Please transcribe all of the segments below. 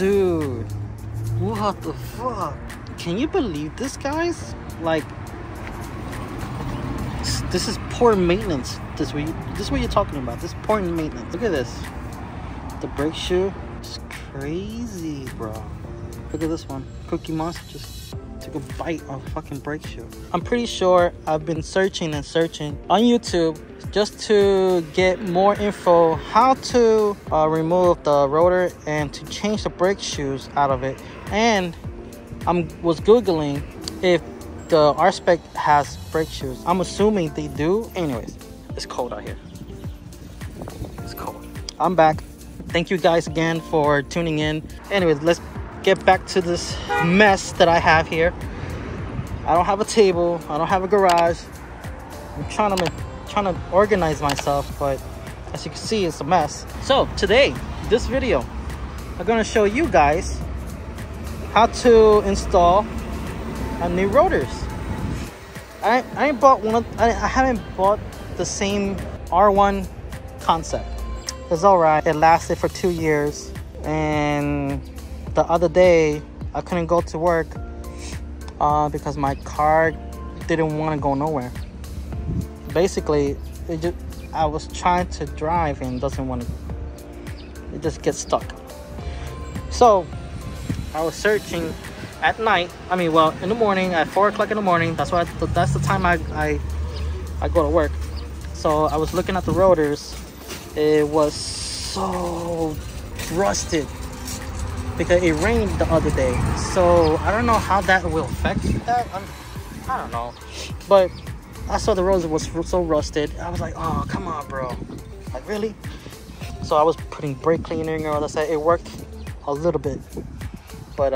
Dude, what the fuck? Can you believe this, guys? Like, this is poor maintenance. This is what you're talking about. This is poor maintenance. Look at this. The brake shoe. It's crazy, bro. Look at this one. Cookie Monster just took a bite on fucking brake shoe. I'm pretty sure I've been searching and searching on YouTube just to get more info how to remove the rotor and to change the brake shoes out of it. And I was Googling if the R-Spec has brake shoes. I'm assuming they do. Anyways, it's cold out here. It's cold. I'm back. Thank you guys again for tuning in. Anyways, let's get back to this mess that I have here. I don't have a table. I don't have a garage. I'm trying to organize myself, but as you can see, it's a mess. So today, this video, I'm gonna show you guys how to install new rotors. I haven't bought the same R1 concept. It's all right. It lasted for 2 years, and the other day I couldn't go to work because my car didn't want to go nowhere. Basically, I was trying to drive and doesn't want to. It just gets stuck. So I was searching at night. I mean, well, in the morning at 4 o'clock in the morning. That's the time I go to work. So I was looking at the rotors. It was so rusted because it rained the other day, so I don't know how that will affect that. I don't know, but I saw the rotors was so rusted. I was like, oh, come on, bro, like, really? So I was putting brake cleaner and all that stuff. It worked a little bit, but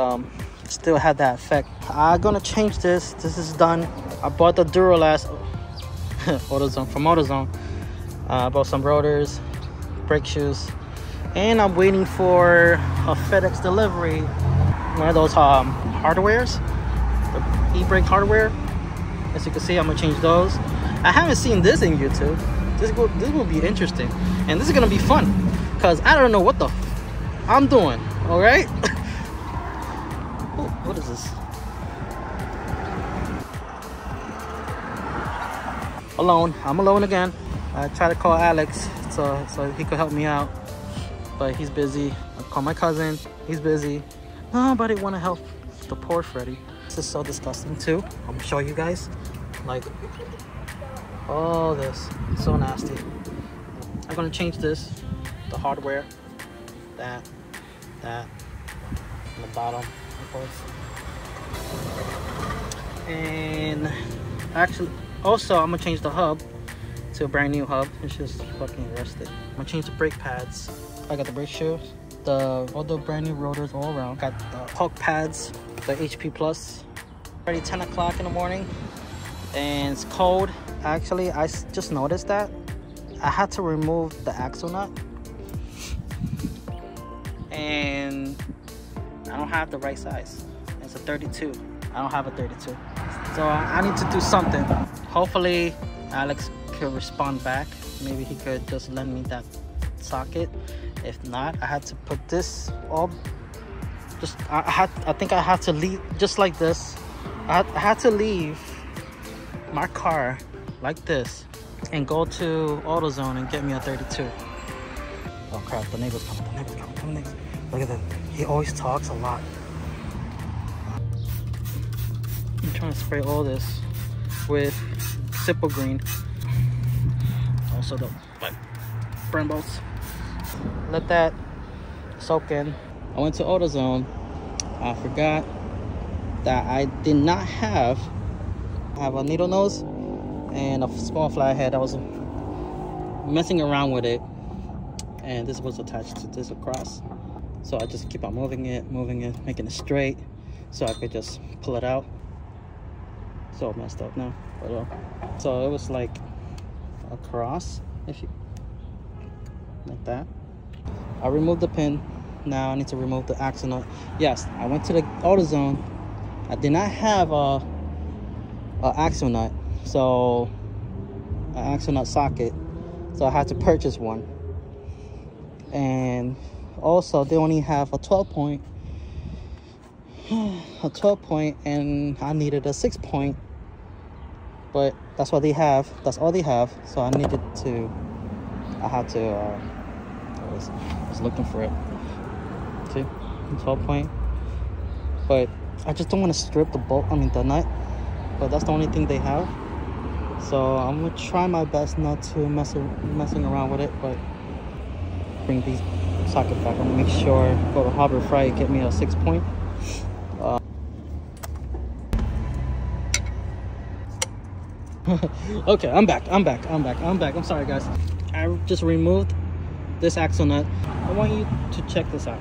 still had that effect. I'm gonna change this. This is done. I bought the Duralast AutoZone from AutoZone. I bought some rotors, brake shoes, and I'm waiting for a FedEx delivery. One of those hardwares, the e-brake hardware. As you can see, I'm gonna change those. I haven't seen this in YouTube. This will be interesting, and this is gonna be fun because I don't know what the f I'm doing. All right. Oh, what is this? Alone. I'm alone again. I try to call Alex so he could help me out, but he's busy. I call my cousin, he's busy. Nobody want to help the poor Freddy. This is so disgusting too. I'm gonna show you guys, like, all this. It's so nasty. I'm gonna change this, the hardware, that, on the bottom, of course. And actually, also I'm gonna change the hub to a brand new hub. It's just fucking rusted. I'm gonna change the brake pads. I got the brake shoes, all the brand new rotors all around. Got the Hawk pads, the HP Plus. Already 10 o'clock in the morning and it's cold. Actually, I just noticed that I had to remove the axle nut and I don't have the right size. It's a 32. I don't have a 32. So I need to do something. Hopefully Alex could respond back. Maybe he could just lend me that socket. If not, I had to put this all just I think I had to leave just like this. I had to leave my car like this and go to AutoZone and get me a 32. Oh crap, the neighbor's coming, the neighbor's coming, the neighbor's. Look at that, he always talks a lot. I'm trying to spray all this with Cipro green. Also the burn bolts. Let that soak in. I went to AutoZone. I forgot that I did not have. I have a needle nose and a small flathead. I was messing around with it, and this was attached to this across. So I just keep on moving it, making it straight, so I could just pull it out. So messed up now, but so it was like across, if you like that. I removed the pin. Now I need to remove the axle nut. Yes, I went to the AutoZone. I did not have a axle nut, so an axle nut socket, so I had to purchase one. And also they only have a 12 point a 12-point and I needed a 6-point, but that's what they have, that's all they have. So I needed to, I had to, I was looking for it. See, 12-point, but I just don't want to strip the bolt, I mean the nut, but that's the only thing they have. So I'm gonna try my best not to messing around with it, but bring these socket back. I'm gonna make sure, go to Harbor Freight, get me a 6-point. Okay, I'm back. I'm sorry guys, I just removed this axle nut. I want you to check this out.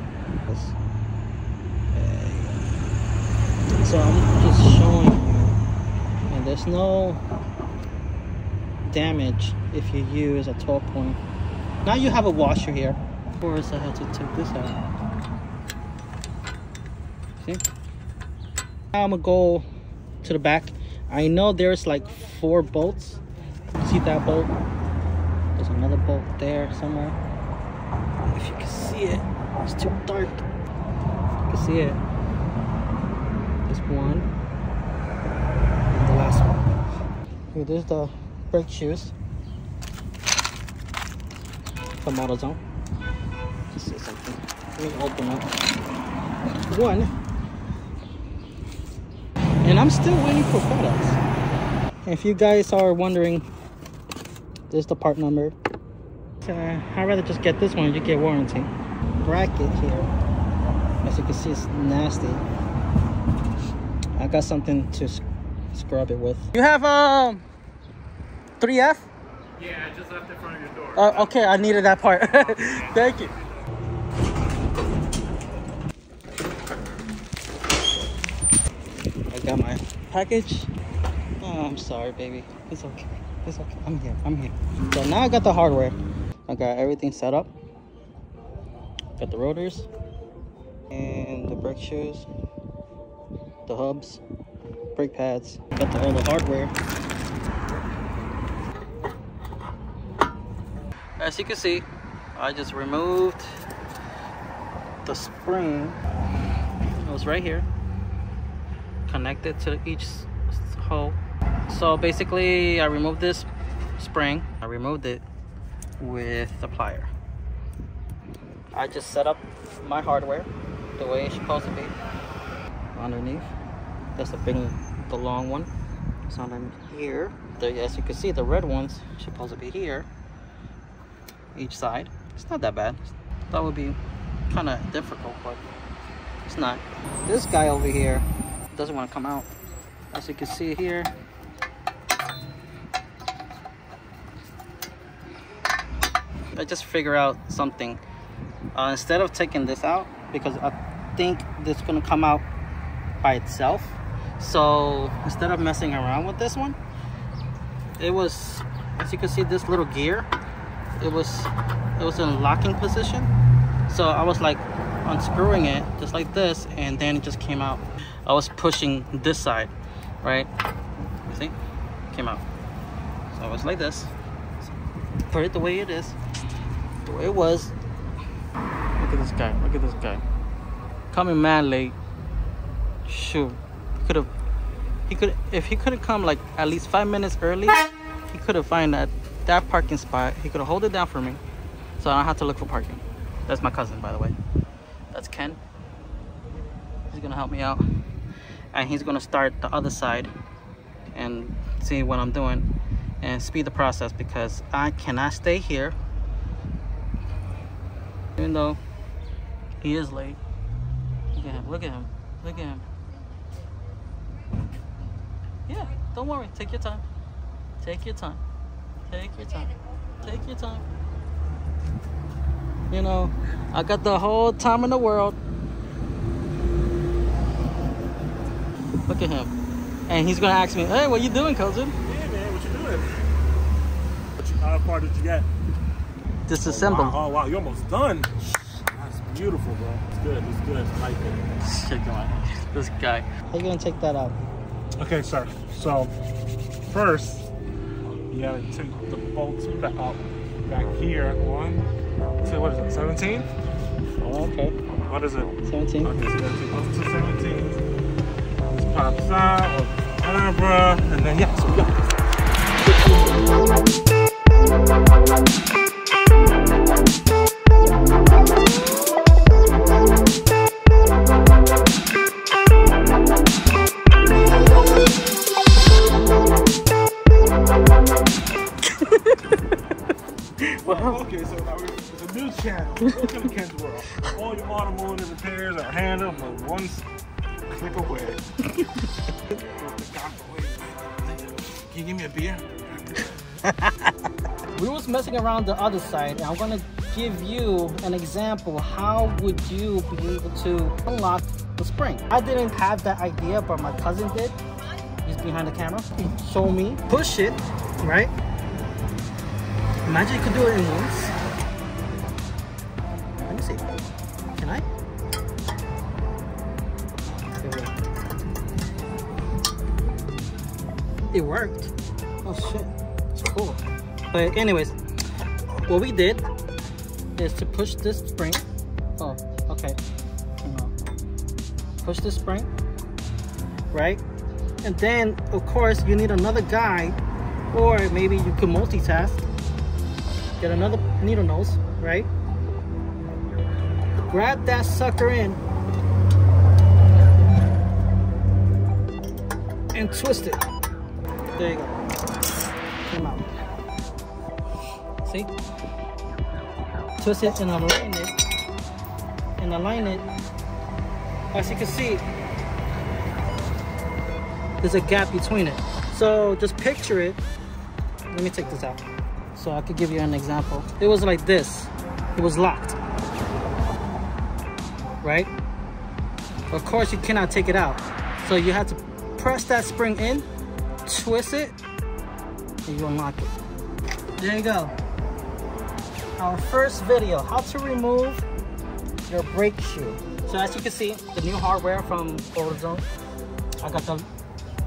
So I'm just showing you, and there's no damage if you use a 12-point. Now you have a washer here. Of course I had to take this out. See? Now I'm gonna go to the back. I know there's like 4 bolts. You see that bolt? There's another bolt there somewhere. If you can see it, it's too dark. You can see it. This one. And the last one. Here, there's the brake shoes from AutoZone. Let's see something. Let me open up one. And I'm still waiting for FedEx. If you guys are wondering, there's the part number. I'd rather just get this one. You get warranty. Bracket here, as you can see, it's nasty. I got something to scrub it with. You have 3F? Yeah, I just left in front of your door. Okay, I needed that part. Thank you. I got my package. Oh, I'm sorry, baby. It's okay. It's okay. I'm here. So now I got the hardware. I got everything set up. Got the rotors and the brake shoes, the hubs, brake pads. Got all the hardware. As you can see, I just removed the spring. It was right here, connected to each hole. So basically, I removed this spring. I removed it with the plier. I just set up my hardware the way it's supposed to be. Underneath, that's the big, the long one. So I'm here. As you can see, the red ones supposed to be here. Each side. It's not that bad. That would be kind of difficult, but it's not. This guy over here doesn't want to come out. As you can see here, I just figure out something. Instead of taking this out, because I think this is going to come out by itself. So instead of messing around with this one, it was, as you can see, this little gear, it was in locking position. So I was like unscrewing it just like this, and then it just came out. I was pushing this side, right? You see, came out. So I was like this, put it the way it is, the way it was. Look at this guy, look at this guy coming mad late. Shoot, he could if he couldn't come like at least 5 minutes early, he could have found that parking spot. He could hold it down for me, so I don't have to look for parking. That's my cousin, by the way. That's Ken. He's gonna help me out, and he's gonna start the other side and see what I'm doing and speed the process, because I cannot stay here. Even though he is late. Look at him, look at him, look at him. Yeah, don't worry, take your time, take your time. Take your time. Take your time. You know, I got the whole time in the world. Look at him. And he's gonna ask me, hey, what you doing, cousin? Yeah, man, what you doing? How far did you get? Disassemble. Oh, wow. Oh, wow, you're almost done. That's beautiful, bro. It's good, it's good. I like it. Shit, come on. This guy. How you gonna take that out? Okay, sir. So, first, you gotta take the bolts back here. One, two, what is it, 17? Oh, okay. What is it? 17. Okay, 17. Up to 17. pops out, or whatever, and then yeah, so we got this. Wow. Okay, so now it's a new channel. Welcome to Ken's World. All your automotive repairs are handled by one click away. Can you give me a beer? We was messing around the other side, and I'm gonna give you an example. How would you be able to unlock the spring? I didn't have that idea, but my cousin did. He's behind the camera. He showed me. Push it, right? Imagine you could do it in once. Let me see. Can I? It worked. Oh shit, it's cool. But anyways, what we did is to push this spring. Oh, okay. Push this spring, right? And then, of course, you need another guy, or maybe you could multitask. Get another needle nose, right? Grab that sucker in and twist it. There you go. Come out. See? Twist it and align it. And align it. As you can see, there's a gap between it. So just picture it. Let me take this out so I could give you an example. It was like this. It was locked. Right? Of course, you cannot take it out. So you have to press that spring in, twist it, and you unlock it. There you go. Our first video, how to remove your brake shoe. So as you can see, the new hardware from AutoZone. I got the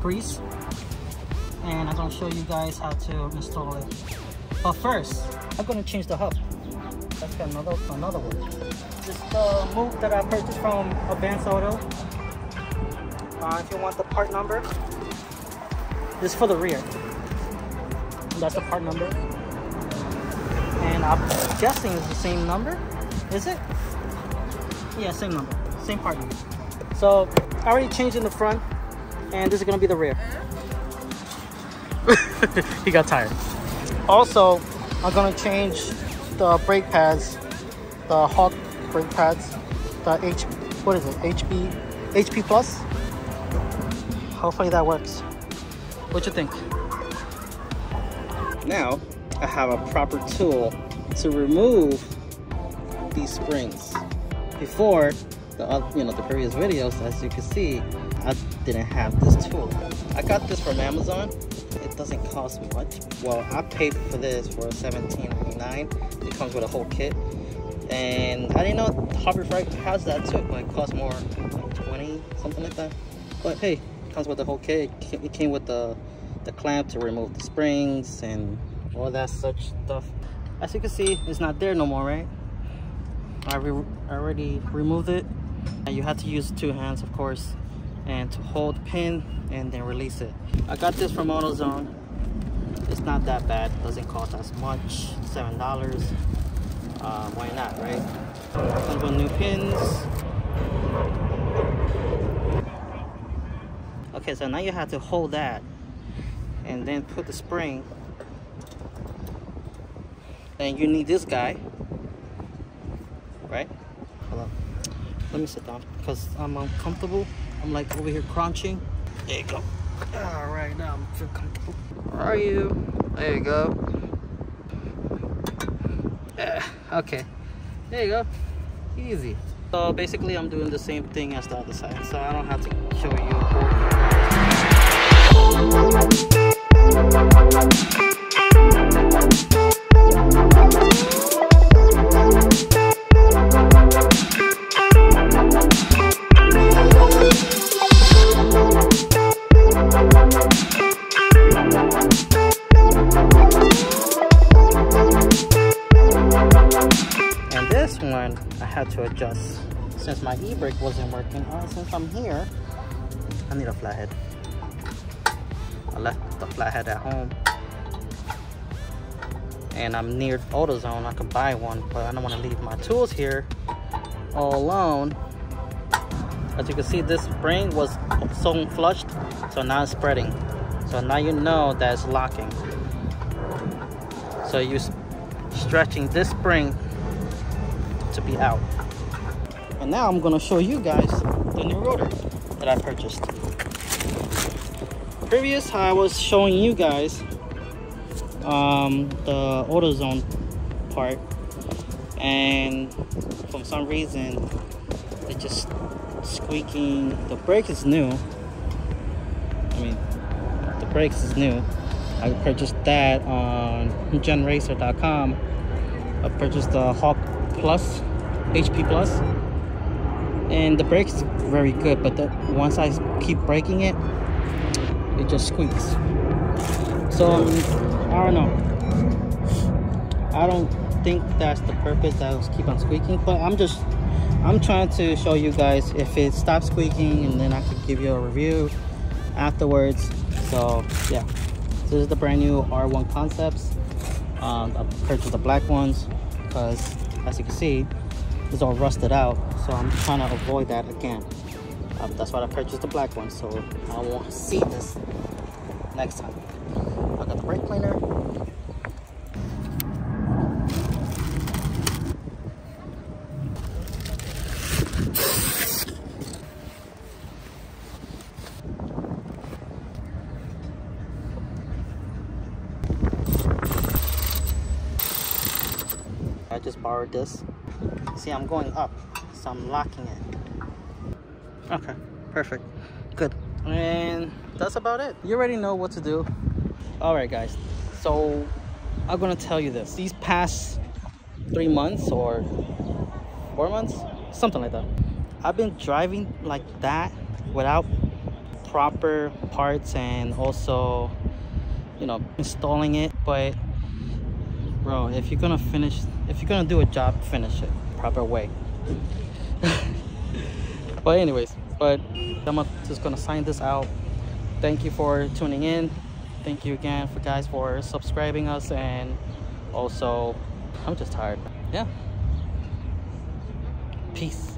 grease, and I'm gonna show you guys how to install it. But first, I'm gonna change the hub. Let's get another one. This is the move that I purchased from Advance Auto. If you want the part number, this is for the rear. That's the part number. And I'm guessing it's the same number. Is it? Yeah, same number. Same part number. So I already changed in the front, and this is gonna be the rear. He got tired. Also, I'm gonna change the brake pads, the Hawk brake pads, the HP Plus. Hopefully that works. What you think? Now, I have a proper tool to remove these springs. Before, the previous videos, as you can see, I didn't have this tool. I got this from Amazon. It doesn't cost much. Well, I paid for this for $17.99. It comes with a whole kit. And I didn't know Harbor Freight has that too, but it costs more, like 20, something like that. But hey, comes with the whole kit. It came with the clamp to remove the springs and all that such stuff. As you can see, it's not there no more, right? I already removed it, and you have to use two hands, of course, and to hold the pin and then release it. I got this from AutoZone. It's not that bad. It doesn't cost as much. $7. Why not, right? Comes with new pins. Okay, so now you have to hold that and then put the spring. And you need this guy, right? Hold on. Let me sit down because I'm uncomfortable. I'm like over here crunching. There you go. All right, now I'm feeling comfortable. Where are you? There you go. Okay. There you go. Easy. So basically, I'm doing the same thing as the other side, so I don't have to show you. And this one I had to adjust since my e-brake wasn't working. Since I'm here, I need a flathead. I left the flathead at home. And I'm near AutoZone, I could buy one, but I don't want to leave my tools here all alone. As you can see, this spring was sewn flushed, so now it's spreading. So now you know that it's locking. So you're stretching this spring to be out. And now I'm gonna show you guys the new rotor that I purchased. Previous, I was showing you guys the AutoZone part, and for some reason it just squeaking. The brake is new. I mean, the brakes is new. I purchased that on GenRacer.com. I purchased the Hawk Plus, HP Plus, and the brakes is very good, but once I keep braking it, it just squeaks. So I don't know. I don't think that's the purpose, that it'll keep on squeaking, but I'm trying to show you guys if it stops squeaking, and then I can give you a review afterwards. So yeah, this is the brand new R1 concepts. I purchased the black ones because, as you can see, it's all rusted out, so I'm trying to avoid that again. That's why I purchased the black one, so I won't see this next time. I got the brake cleaner. I just borrowed this. See, I'm going up, so I'm locking it. Okay, perfect, good. And that's about it. You already know what to do. Alright guys, so I'm gonna tell you this. These past 3 months or 4 months, something like that, I've been driving like that without proper parts, and also, you know, installing it. But bro, if you're gonna do a job, finish it proper way. But anyways, but I'm just gonna sign this out. Thank you for tuning in. Thank you again for guys for subscribing us, and also I'm just tired. Yeah. Peace.